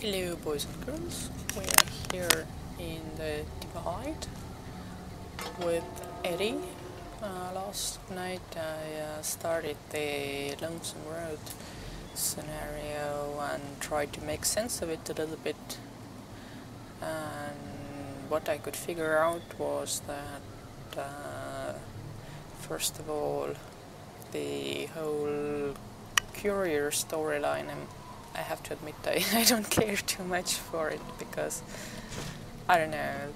Hello boys and girls, we are here in the divide with Eddie. Last night I started the Lonesome Road scenario and tried to make sense of it a little bit, and what I could figure out was that first of all the whole Courier storyline, I have to admit I don't care too much for it, because I don't know,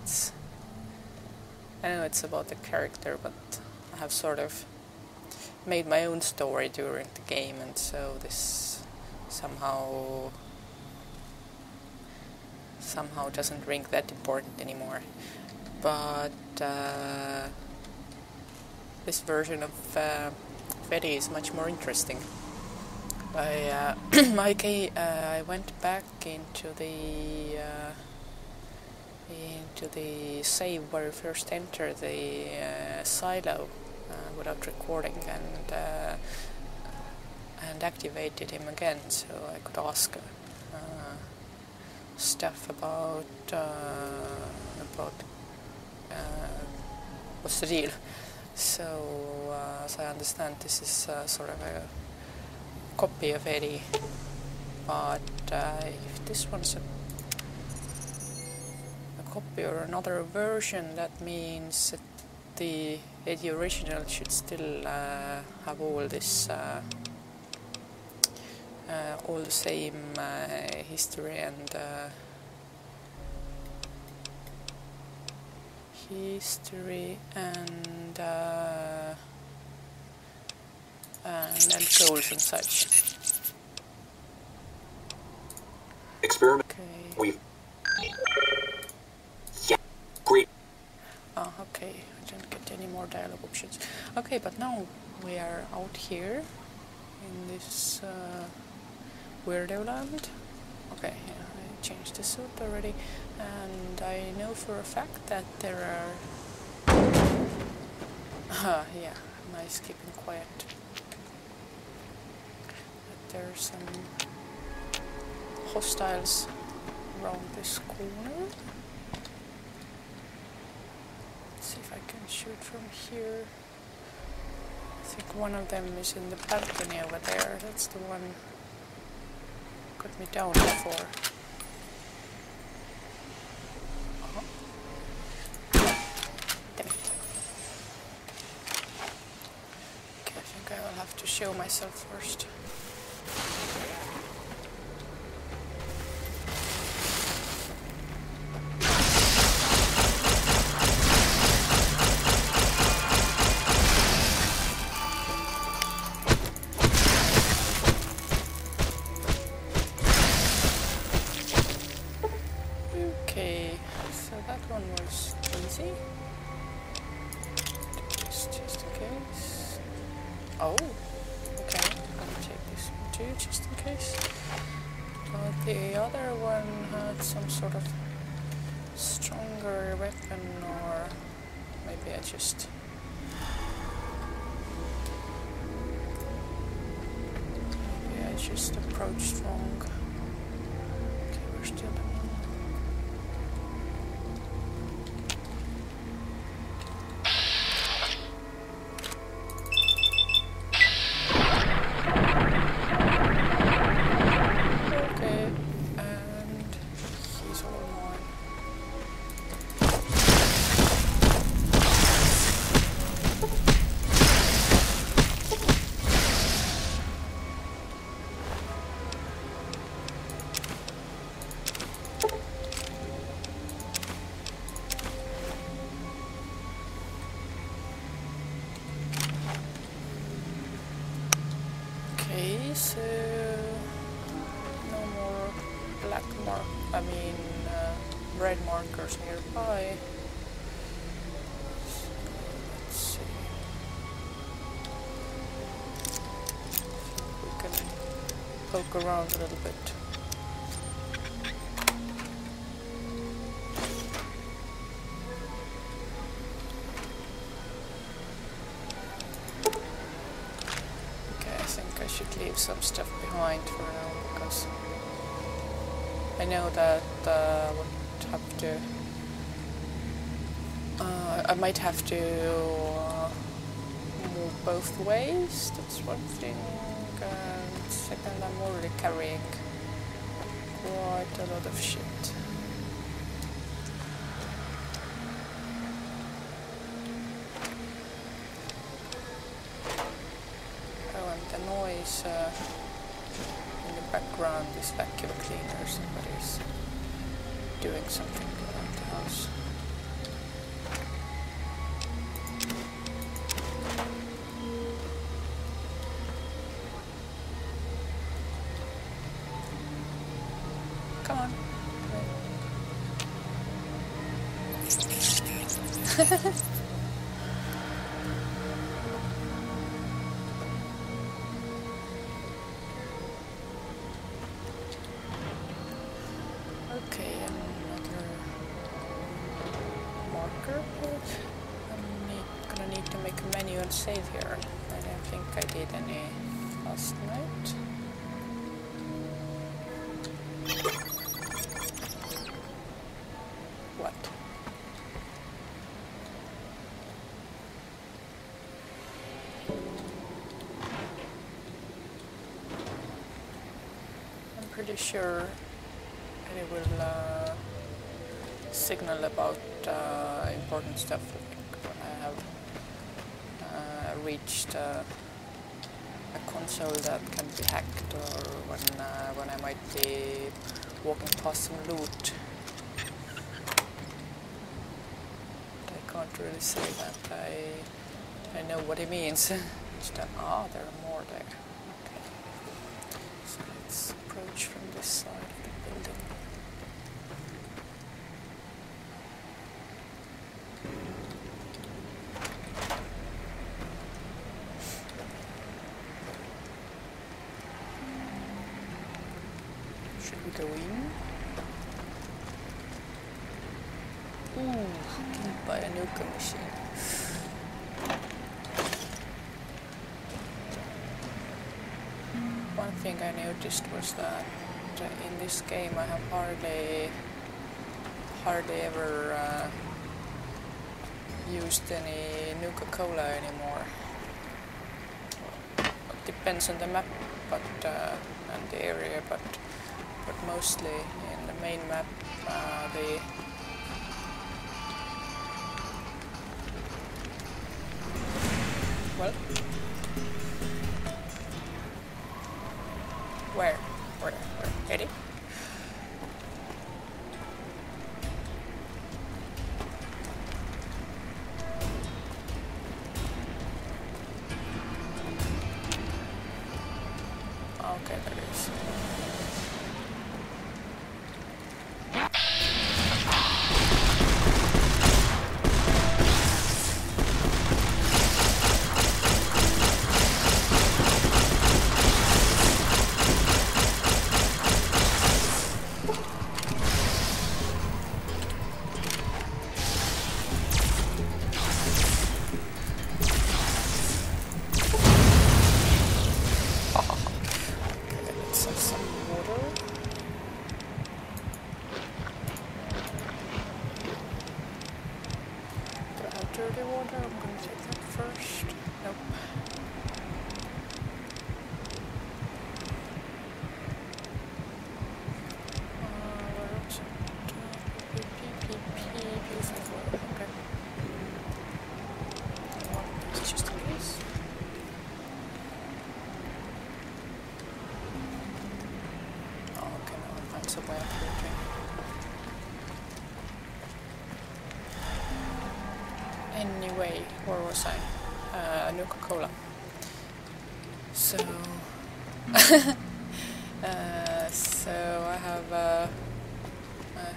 I know it's about the character, but I have sort of made my own story during the game, and so this somehow doesn't ring that important anymore. But this version of Betty is much more interesting. I went back into the save where we first entered the silo without recording, and activated him again, so I could ask stuff about what's the deal. So as I understand, this is sort of a copy of Eddie, but if this one's a copy or another version, that means that the Eddie original should still have all this, all the same history and and goals and such. Experiment. Okay. Yeah. Great. Oh, okay. I don't get any more dialogue options. Okay, but now we are out here in this weirdo land. Okay, I changed the suit already, and I know for a fact that there are. Yeah, nice keeping quiet. There's some hostiles around this corner. Let's see if I can shoot from here. I think one of them is in the balcony over there. That's the one that got me down before. Damn it. Okay, I think I will have to show myself first. Just approached wrong. Okay, we're still okay, and he's all mine. Poke around a little bit. Okay, I think I should leave some stuff behind for now, because I know that I would have to... I might have to move both ways, that's one thing. And second, I'm already carrying quite a lot of shit. Oh, and the noise in the background is vacuum cleaner, somebody's doing something around the house. Save here. I don't think I did any last night. What? I'm pretty sure it will signal about important stuff when I have reached a console that can be hacked, or when I might be walking past some loot. But I can't really say that I know what it means. Ah, there are more there. Okay. So let's approach from this side of the building. I noticed was that in this game I have hardly ever used any Nuka-Cola anymore. It depends on the map, but and the area, but mostly in the main map Where? Eddie? Okay, there it is. Anyway, where was I? Nuka-Cola. So, I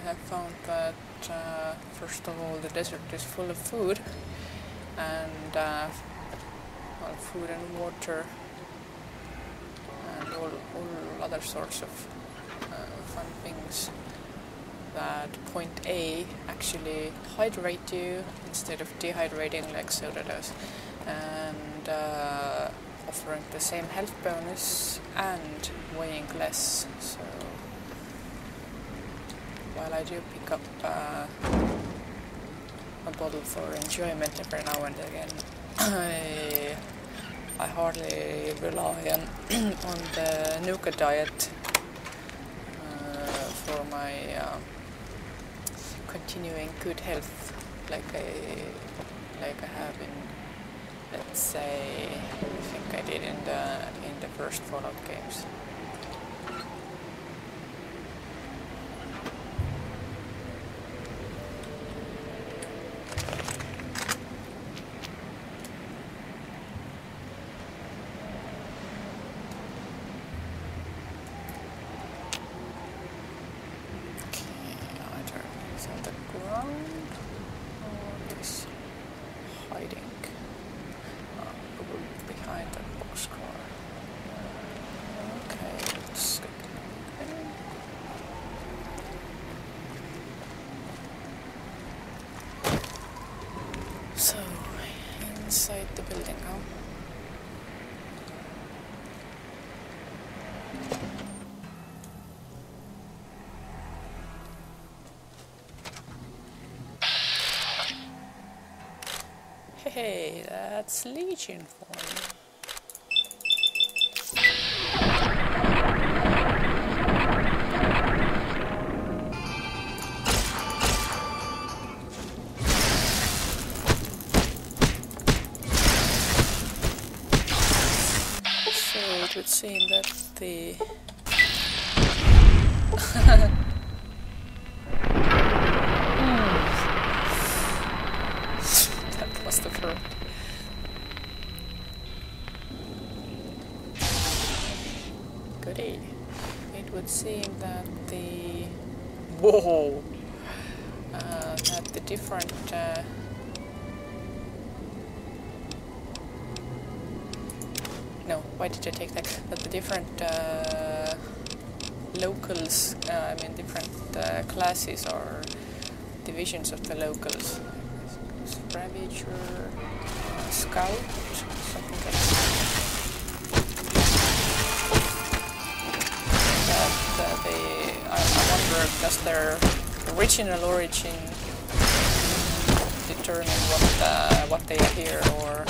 have found that first of all, the desert is full of food, and well, food and water, and all other sorts of fun things. That point A actually hydrate you instead of dehydrating like soda does, and offering the same health bonus and weighing less, so while I do pick up a bottle for enjoyment every now and again, I hardly rely on the Nuka diet for my continuing good health like I have in, let's say, I think I did in the first Fallout games. Hey, that's Legion for you. So it would seem that the different no, why did I take that? But the different locals, I mean different classes or divisions of the locals. Ravager, Scout, something like that. I wonder, does their original origin determine what they appear, or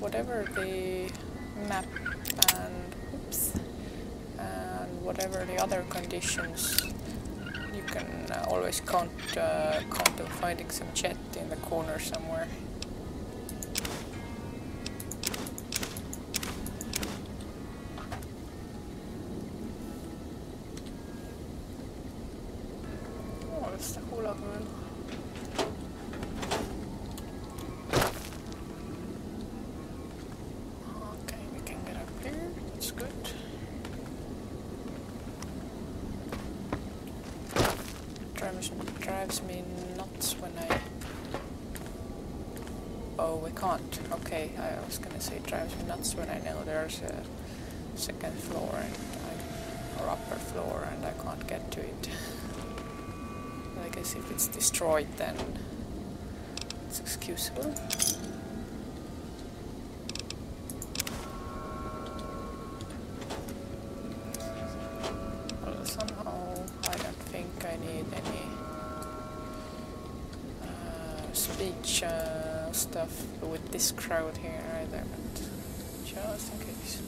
whatever the map and oops, and whatever the other conditions, you can always count on fighting some jet in the corner somewhere. There's a second floor and or upper floor and I can't get to it. Like because if it's destroyed, then it's excusable. Well, somehow I don't think I need any speech stuff with this crowd here either, but just in case.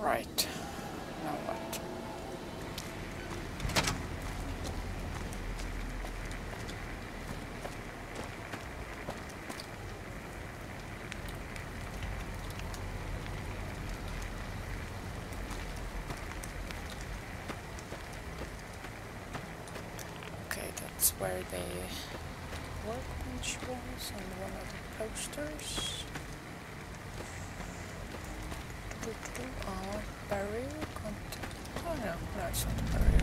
Right, now what? Okay, that's where the workbench was and one of the posters. Barrier content. Oh no, it's not a barrier.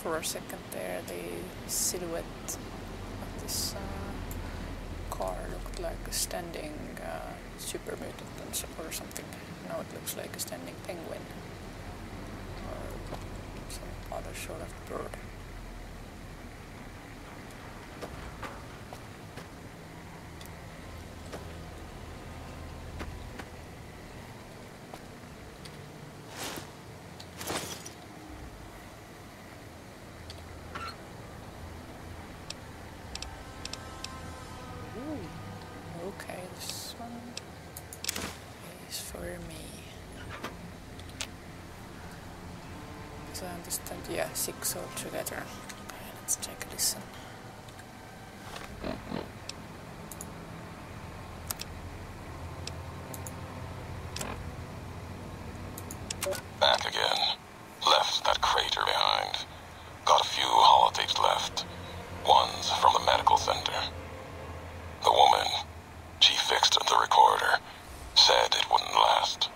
For a second there, the silhouette of this car looked like a standing super mutant or something. Now it looks like a standing penguin or some other sort of bird. Yeah, 6 altogether. Okay, let's take a listen. Back again. Left that crater behind. Got a few holotapes left. One's from the medical center. The woman, she fixed the recorder. Said it wouldn't last.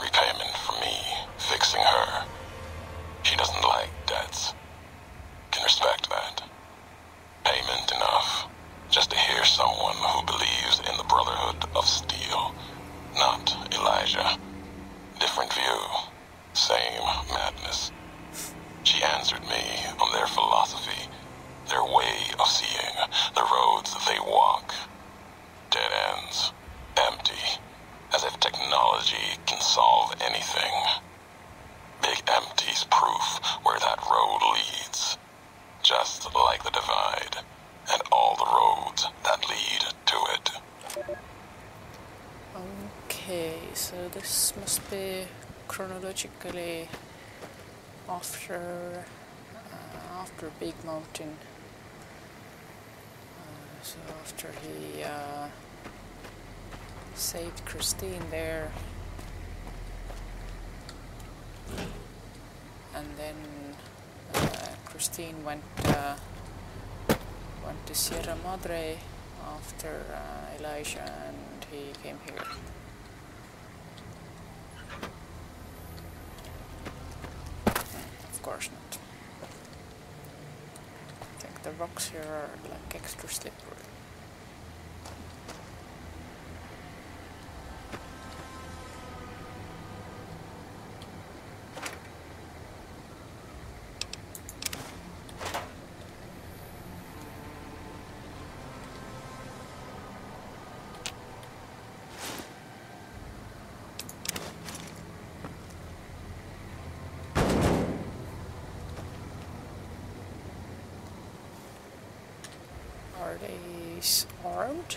Repayment from me, fixing her. She doesn't like debts. Can respect that. Payment enough. Just to hear someone who believes in the Brotherhood of Steel. Not Elijah. Different view. Same madness. She answered me on their philosophy. Their way of seeing. The roads they walk. Dead ends. Empty. As if technology can solve anything. Big Empty's proof where that road leads, just like the divide and all the roads that lead to it. Okay, so this must be chronologically after after Big Mountain. So after he saved Christine there, and then Christine went to Sierra Madre after Elijah, and he came here. Of course not. I think the rocks here are like extra slippery. Are they armed?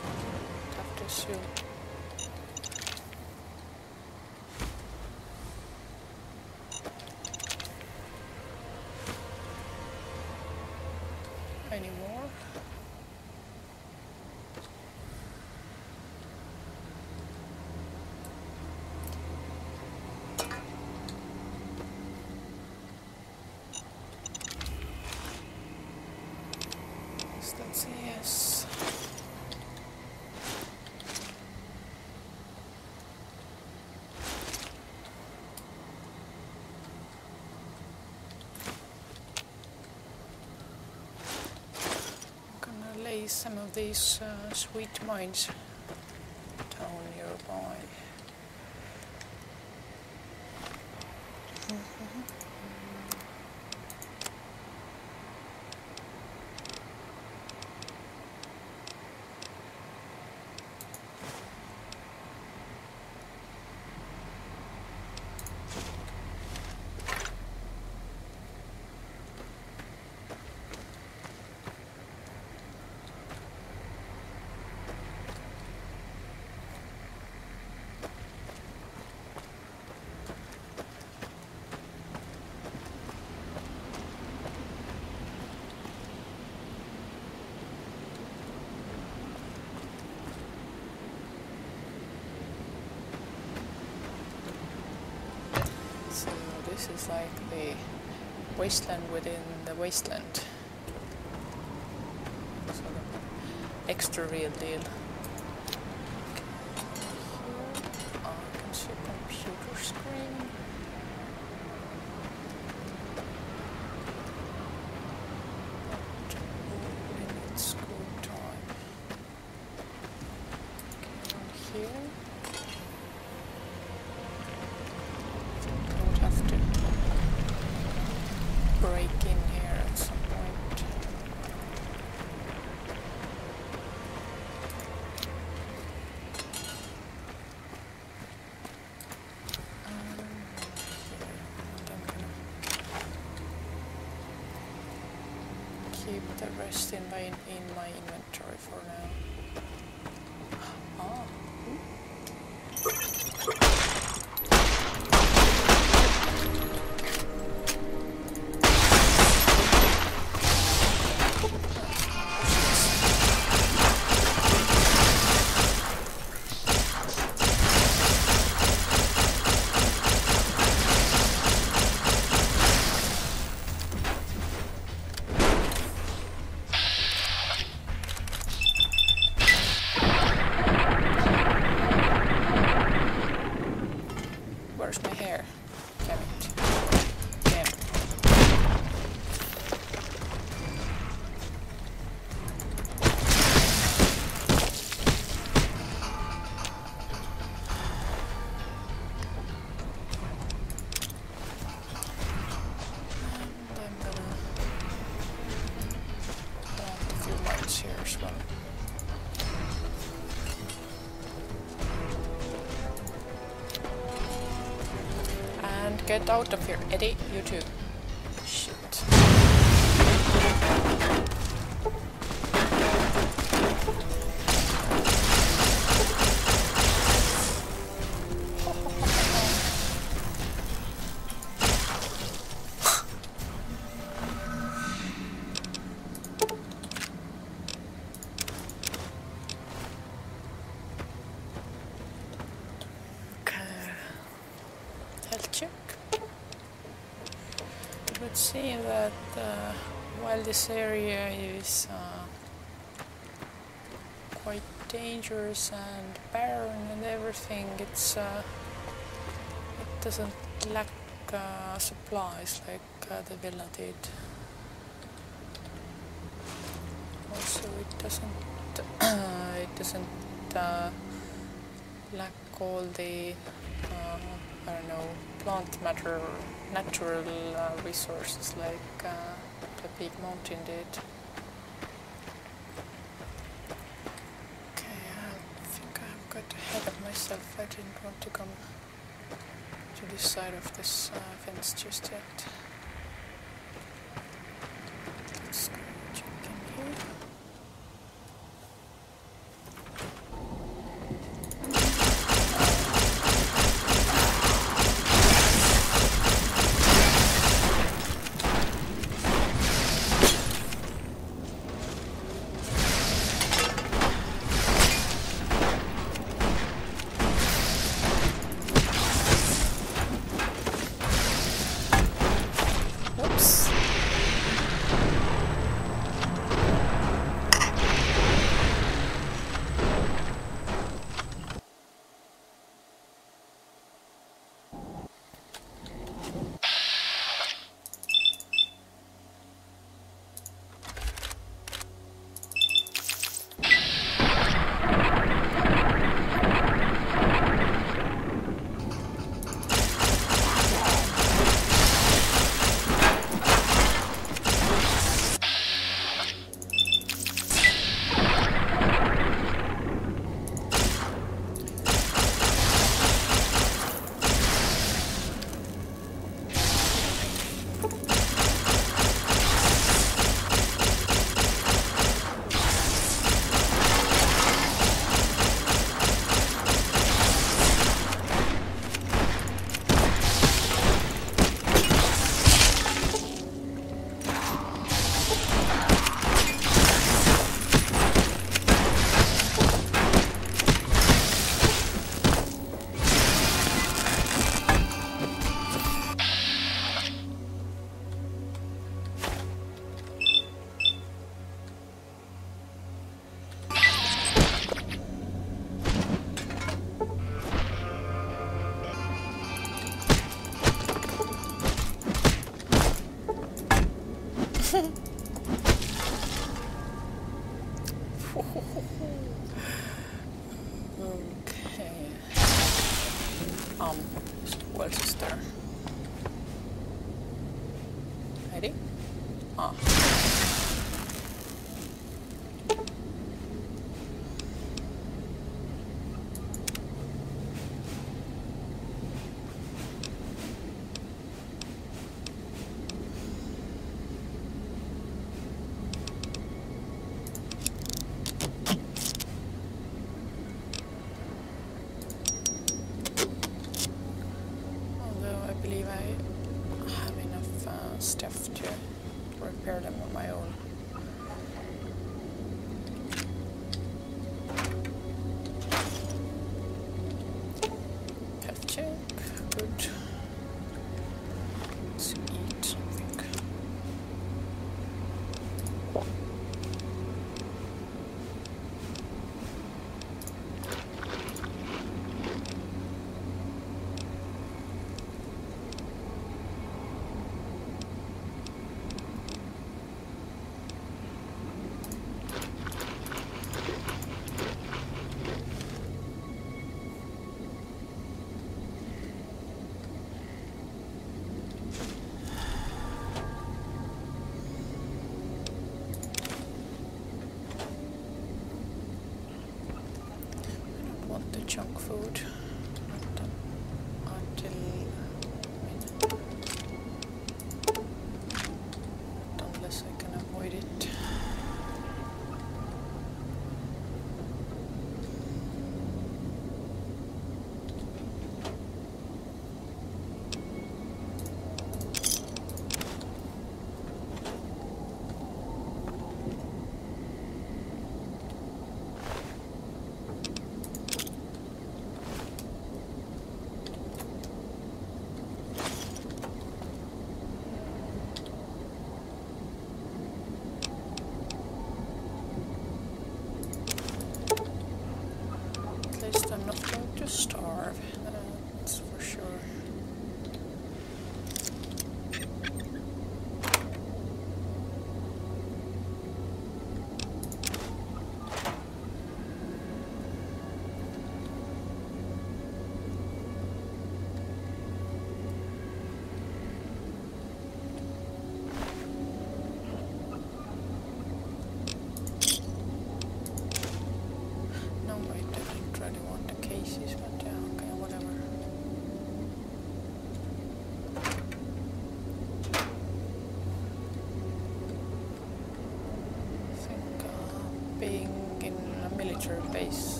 I'd have to assume. Any more? Yes. I'm gonna lay some of these sweet mines down nearby. This is like the wasteland within the wasteland. Sort of extra real deal. I can see a computer screen. Keep the rest in my inventory for now. Oh. Get out of here, Eddie, you too. Shit. see that while this area is quite dangerous and barren and everything, it's it doesn't lack supplies like the villa did. Also, it doesn't it doesn't lack all the I don't know, plant matter, natural resources like the Big Mountain did. Okay, I think I've got ahead of myself. I didn't want to come to this side of this fence just yet. Let's go check in here. Junk food until unless I can avoid it. to starve, that's for sure.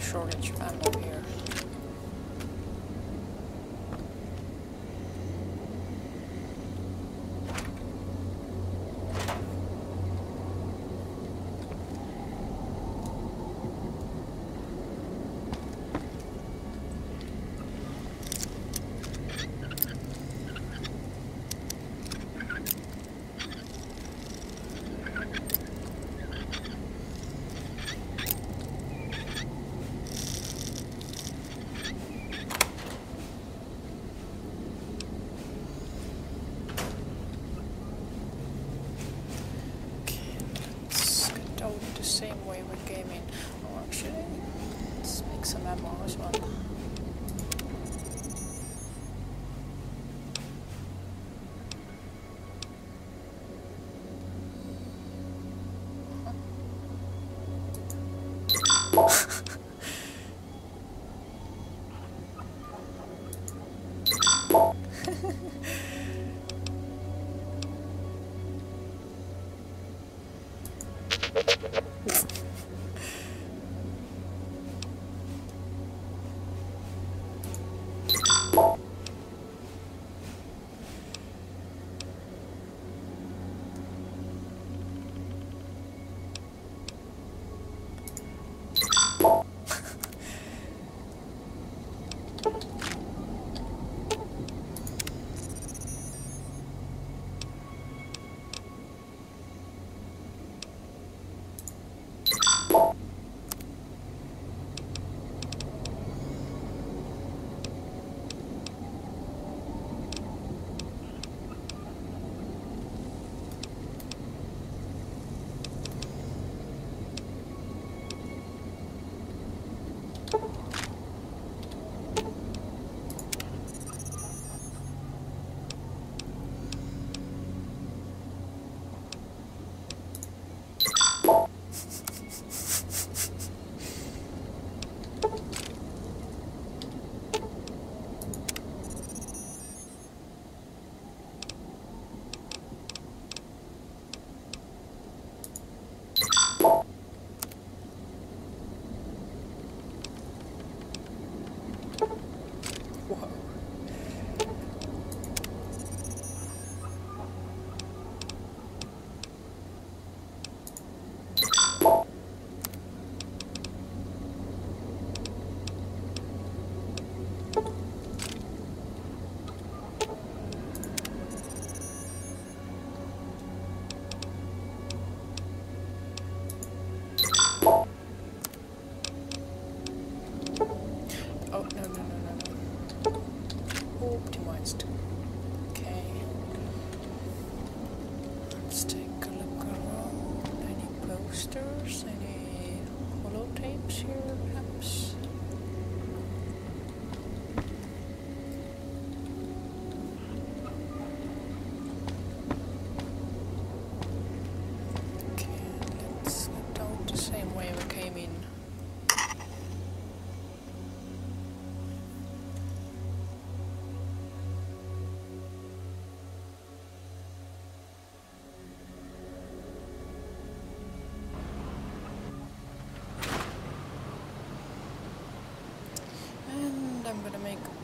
Shortage of ammo here.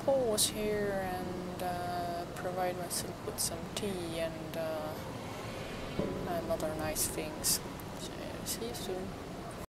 Pause here and provide myself with some tea and other nice things. So, see you soon.